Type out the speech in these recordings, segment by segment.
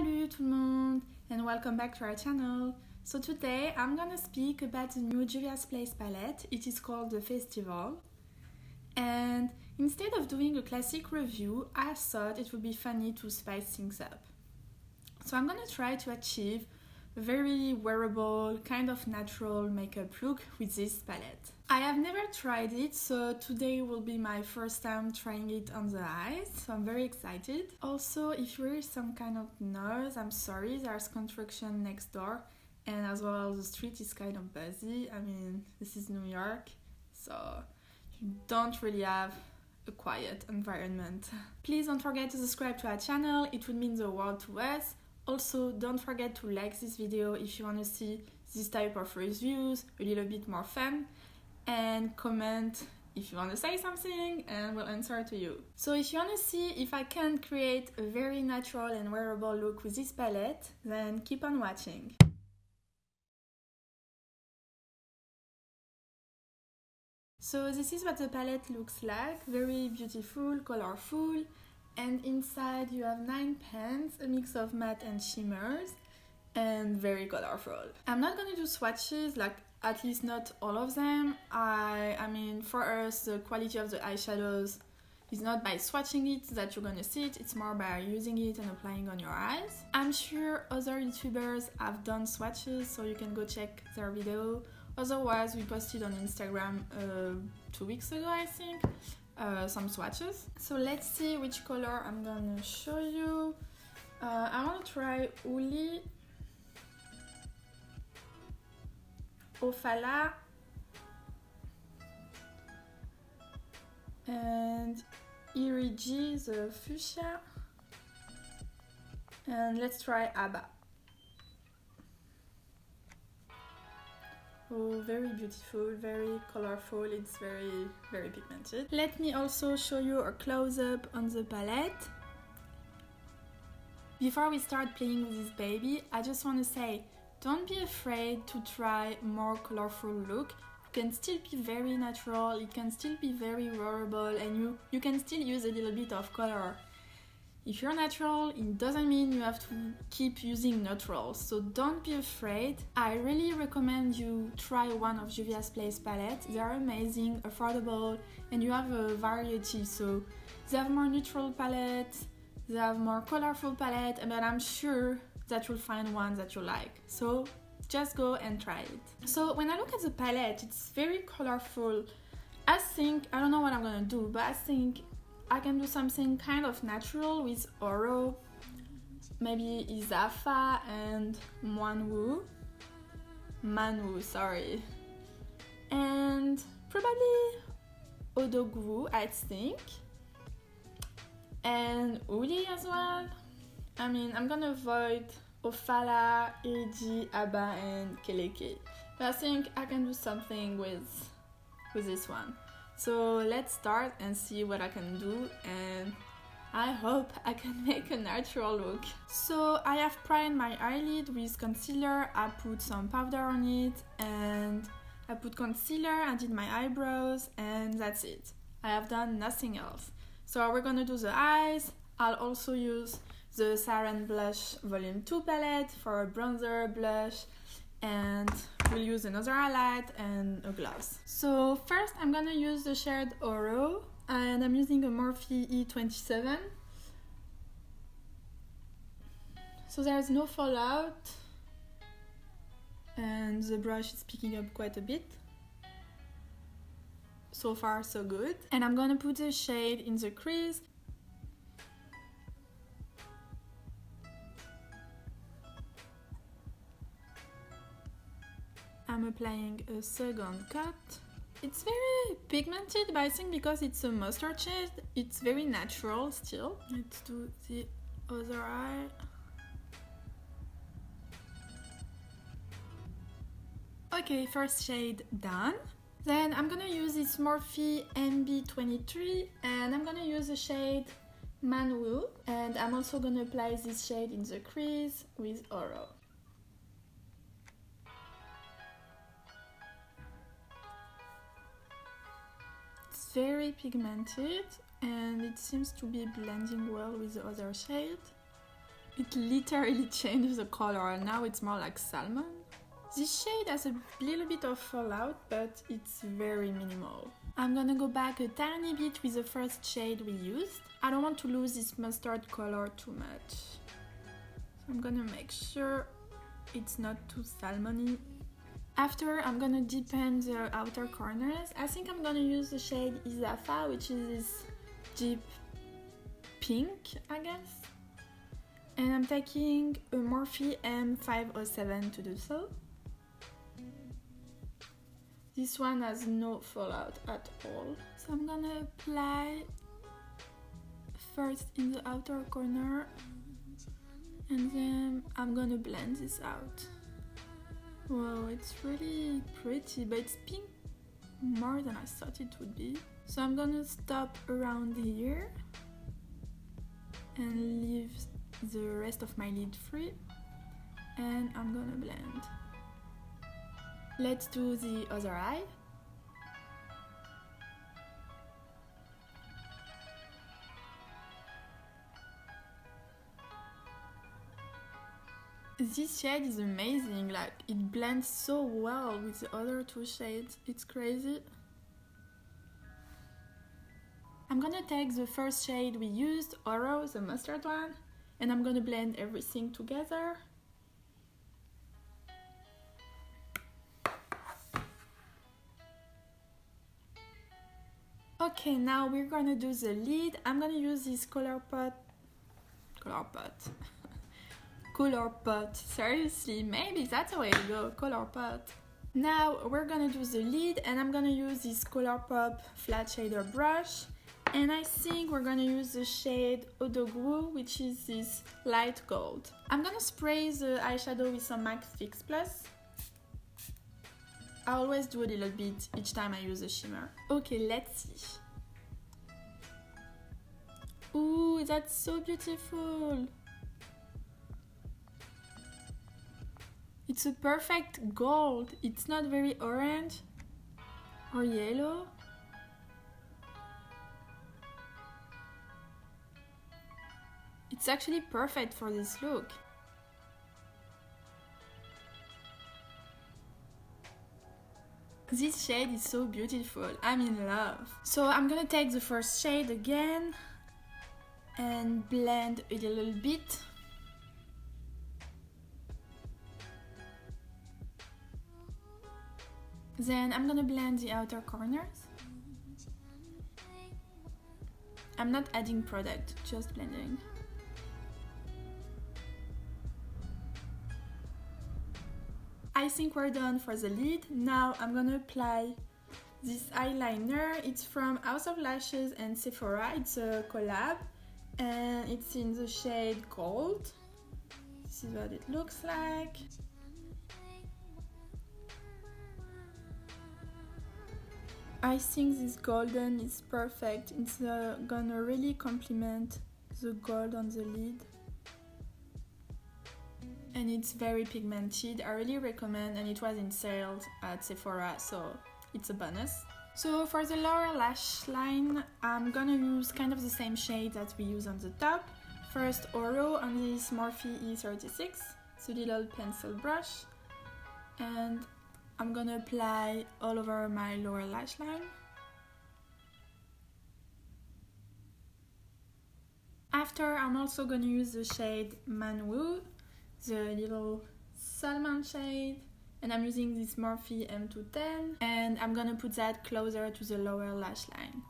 Salut tout le monde, and welcome back to our channel. So today I'm gonna speak about the new Juvia's Place palette. It is called The Festival. And instead of doing a classic review, I thought it would be funny to spice things up. So I'm gonna try to achieve a very wearable, kind of natural makeup look with this palette. I have never tried it, so today will be my first time trying it on the eyes, so I'm very excited. Also, if you hear some kind of noise, I'm sorry, there's construction next door, and as well the street is kind of busy. I mean, this is New York, so you don't really have a quiet environment. Please don't forget to subscribe to our channel, it would mean the world to us. Also, don't forget to like this video if you want to see this type of reviews, a little bit more fun, and comment if you want to say something and we'll answer to you. So if you want to see if I can create a very natural and wearable look with this palette, then keep on watching. So this is what the palette looks like, very beautiful, colorful, and inside you have 9 pens, a mix of matte and shimmers, and very colorful. I'm not gonna do swatches, like at least not all of them. I mean, for us, the quality of the eyeshadows is not by swatching it that you're gonna see it, it's more by using it and applying on your eyes. I'm sure other YouTubers have done swatches, so you can go check their video. Otherwise, we posted on Instagram 2 weeks ago, I think, some swatches. So let's see which color I'm gonna show you. I wanna try Uli, Ophala, and Irigi, the fuchsia, and let's try Abba. Oh, very beautiful, very colorful, it's very, very pigmented. Let me also show you a close-up on the palette. Before we start playing with this baby, I just want to say, don't be afraid to try more colorful look. You can still be very natural, it can still be very wearable, and you can still use a little bit of color. If you're natural, it doesn't mean you have to keep using neutrals, so don't be afraid. I really recommend you try one of Juvia's Place palettes. They are amazing, affordable, and you have a variety, so they have more neutral palettes, they have more colorful palettes, but I'm sure that you'll find one that you like. So just go and try it. So when I look at the palette, it's very colorful. I don't know what I'm gonna do, but I think I can do something kind of natural with Oro, maybe Izafa and Manwu, sorry, and probably Odogwu, I think, and Uli as well. I mean, I'm gonna avoid Ophala, Irigi, Abba, and Keleke, but I think I can do something with this one. So let's start and see what I can do, and I hope I can make a natural look. So I have primed my eyelid with concealer, I put some powder on it, and I put concealer, I did my eyebrows, and that's it. I have done nothing else. So we're gonna do the eyes. I'll also use the Saharan Blush Volume 2 palette for a bronzer, blush, and we'll use another highlight and a gloss. So first I'm gonna use the shade Oro, and I'm using a Morphe E27. So there's no fallout and the brush is picking up quite a bit. So far so good. And I'm gonna put the shade in the crease. I'm applying a second coat. It's very pigmented, but I think because it's a mustard shade, it's very natural still. Let's do the other eye. Okay, first shade done. Then I'm gonna use this Morphe MB23, and I'm gonna use the shade Manwu, and I'm also gonna apply this shade in the crease with Oro. Very pigmented, and it seems to be blending well with the other shade. It literally changes the color, and now it's more like salmon. This shade has a little bit of fallout, but it's very minimal. I'm gonna go back a tiny bit with the first shade we used. I don't want to lose this mustard color too much. So I'm gonna make sure it's not too salmony. After, I'm gonna deepen the outer corners. I think I'm gonna use the shade Izafa, which is this deep pink, I guess. And I'm taking a Morphe M507 to do so. This one has no fallout at all. So I'm gonna apply first in the outer corner, and then I'm gonna blend this out. Wow, it's really pretty, but it's pink more than I thought it would be. So I'm gonna stop around here and leave the rest of my lid free, and I'm gonna blend. Let's do the other eye. This shade is amazing, like it blends so well with the other two shades, it's crazy. I'm gonna take the first shade we used, Oro, the mustard one, and I'm gonna blend everything together. Okay, now we're gonna do the lid. I'm gonna use this Colourpop, seriously, maybe that's the way to go, Colourpop. Now we're gonna do the lid, and I'm gonna use this Colourpop flat shader brush, and I think we're gonna use the shade Odogwu, which is this light gold. I'm gonna spray the eyeshadow with some MAC Fix+. I always do a little bit each time I use a shimmer. Okay, let's see. Ooh, that's so beautiful! It's a perfect gold. It's not very orange or yellow. It's actually perfect for this look. This shade is so beautiful. I'm in love. So I'm gonna take the first shade again and blend a little bit. Then I'm gonna blend the outer corners. I'm not adding product, just blending. I think we're done for the lid. Now I'm gonna apply this eyeliner. It's from House of Lashes and Sephora. It's a collab, and it's in the shade Gold. This is what it looks like. I think this golden is perfect. It's gonna really complement the gold on the lid. And it's very pigmented. I really recommend, and it was in sales at Sephora, so it's a bonus. So for the lower lash line, I'm gonna use kind of the same shade that we use on the top. First, Oro on this Morphe E36, the little pencil brush. And I'm gonna apply all over my lower lash line. After, I'm also gonna use the shade Manwoo, the little salmon shade, and I'm using this Morphe M210, and I'm gonna put that closer to the lower lash line.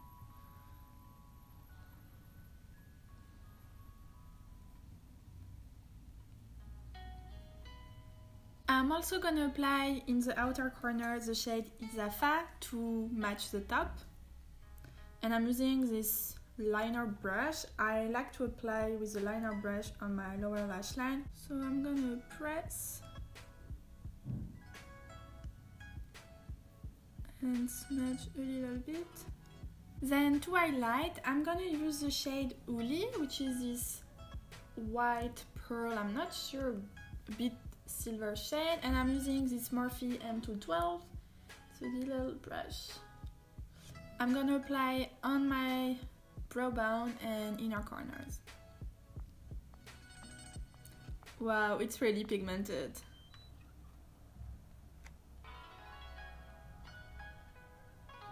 I'm also gonna apply in the outer corner the shade Izafa to match the top, and I'm using this liner brush. I like to apply with the liner brush on my lower lash line, so I'm gonna press and smudge a little bit. Then to highlight, I'm gonna use the shade Uli, which is this white pearl, I'm not sure, a bit silver shade, and I'm using this Morphe M212, so little brush. I'm gonna apply on my brow bone and inner corners. Wow, it's really pigmented.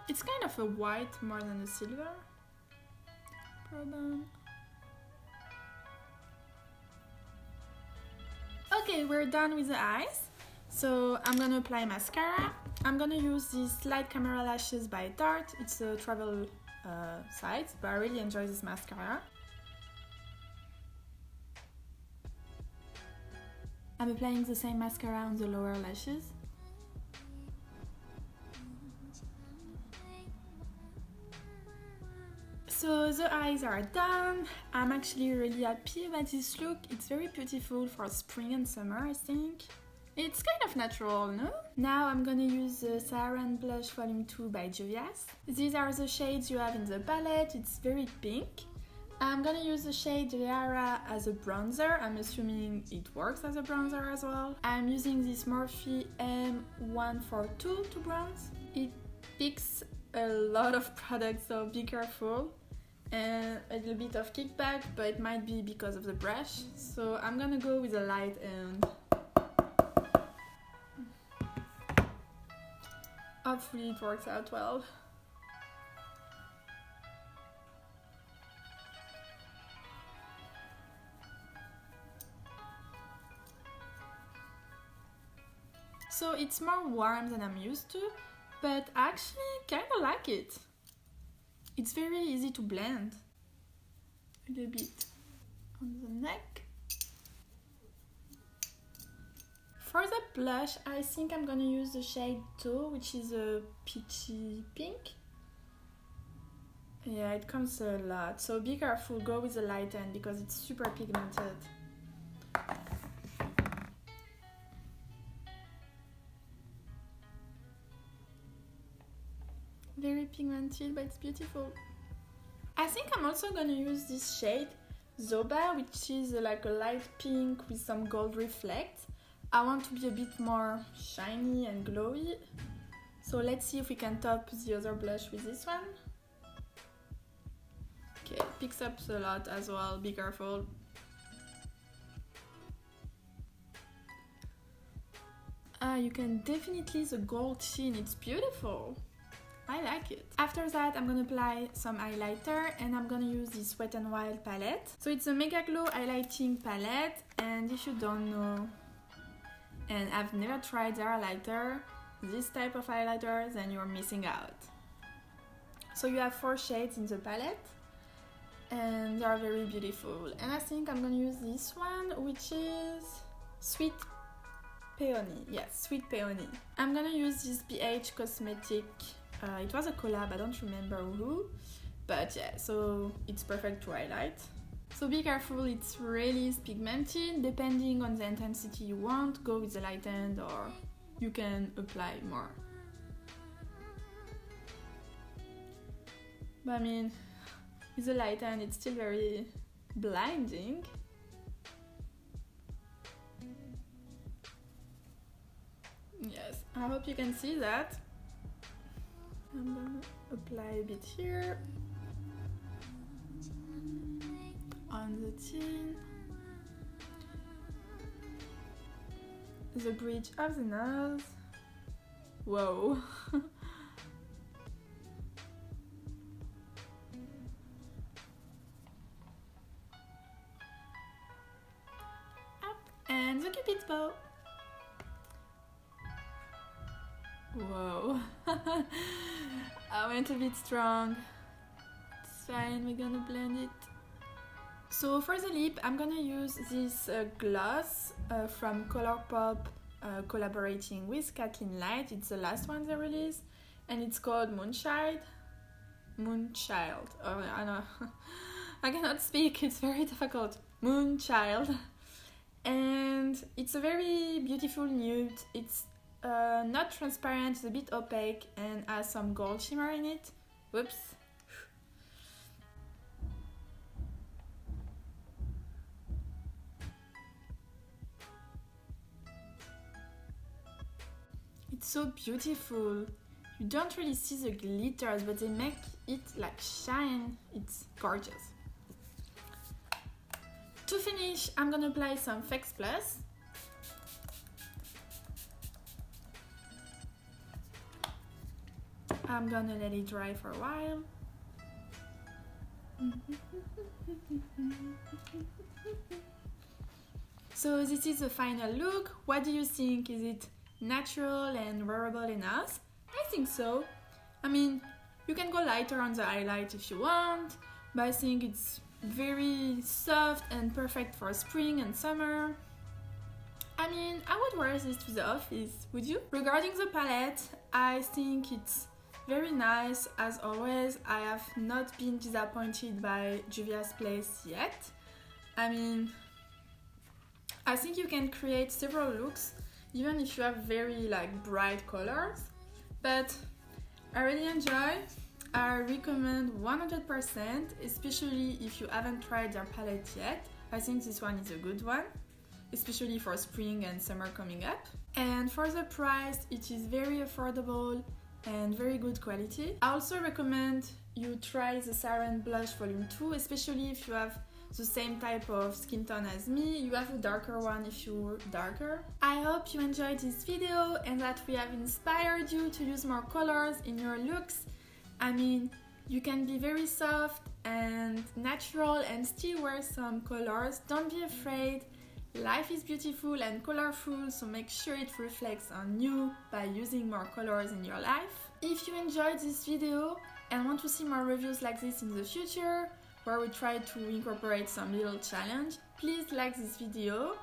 It's kind of a white more than a silver problem. Okay, we're done with the eyes. So I'm gonna apply mascara. I'm gonna use this Light Camera Lashes by Tarte. It's a travel size, but I really enjoy this mascara. I'm applying the same mascara on the lower lashes. So the eyes are done. I'm actually really happy about this look. It's very beautiful for spring and summer, I think. It's kind of natural, no? Now I'm gonna use the Saharan Blush Volume 2 by Juvia's. These are the shades you have in the palette. It's very pink. I'm gonna use the shade Liara as a bronzer. I'm assuming it works as a bronzer as well. I'm using this Morphe M142 to bronze. It picks a lot of products, so be careful. And a little bit of kickback, but it might be because of the brush. So I'm gonna go with a light and hopefully it works out well. So it's more warm than I'm used to, but actually kinda like it. It's very easy to blend. A little bit on the neck. For the blush, I think I'm gonna use the shade Toe, which is a peachy pink. Yeah, it comes a lot, so be careful, go with the light end because it's super pigmented. Very pigmented, but it's beautiful. I think I'm also gonna use this shade Zoba, which is like a light pink with some gold reflect. I want to be a bit more shiny and glowy, so let's see if we can top the other blush with this one. Okay, it picks up a lot as well, be careful. Ah, you can definitely see the gold sheen, it's beautiful. I like it. After that, I'm gonna apply some highlighter and I'm gonna use this Wet n Wild palette. So it's a Mega Glow Highlighting Palette, and if you don't know, and I've never tried their highlighter, this type of highlighter, then you're missing out. So you have 4 shades in the palette and they are very beautiful. And I think I'm gonna use this one, which is Sweet Peony. Yes, Sweet Peony. I'm gonna use this BH Cosmetics, it was a collab, I don't remember who, but yeah, so it's perfect to highlight. So be careful, it's really pigmented. Depending on the intensity you want, go with the light end or you can apply more. But I mean, with the light end it's still very blinding. Yes, I hope you can see that. I'm gonna apply a bit here. On the chin, the bridge of the nose. Whoa! Up and the cupid's bow. Whoa! I went a bit strong. It's fine. We're gonna blend it. So for the lip, I'm gonna use this gloss from Colourpop collaborating with Kathleen Lights. It's the last one they released and it's called Moonchild. Moonchild. Oh, I know. I cannot speak, it's very difficult. Moonchild. And it's a very beautiful nude. It's not transparent, it's a bit opaque and has some gold shimmer in it. Whoops. It's so beautiful. You don't really see the glitters, but they make it like shine. It's gorgeous. To finish, I'm gonna apply some Fix+. I'm gonna let it dry for a while. So this is the final look. What do you think? Is it natural and wearable enough? I think so. I mean, you can go lighter on the highlight if you want, but I think it's very soft and perfect for spring and summer. I mean, I would wear this to the office, would you? Regarding the palette, I think it's very nice as always. I have not been disappointed by Juvia's Place yet. I mean, I think you can create several looks even if you have very bright colors, but I really enjoy. I recommend 100%, especially if you haven't tried their palette yet. I think this one is a good one, especially for spring and summer coming up. And for the price, it is very affordable and very good quality. I also recommend you try the Saharan Blush Volume 2, especially if you have the same type of skin tone as me. You have a darker one if you're darker. I hope you enjoyed this video and that we have inspired you to use more colors in your looks. I mean, you can be very soft and natural and still wear some colors. Don't be afraid. Life is beautiful and colorful, so make sure it reflects on you by using more colors in your life. If you enjoyed this video and want to see more reviews like this in the future, where we try to incorporate some little challenge, please like this video.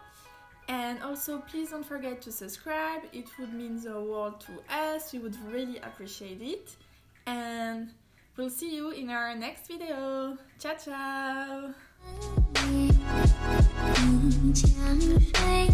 And also, please don't forget to subscribe. It would mean the world to us. We would really appreciate it. And we'll see you in our next video. Ciao, ciao!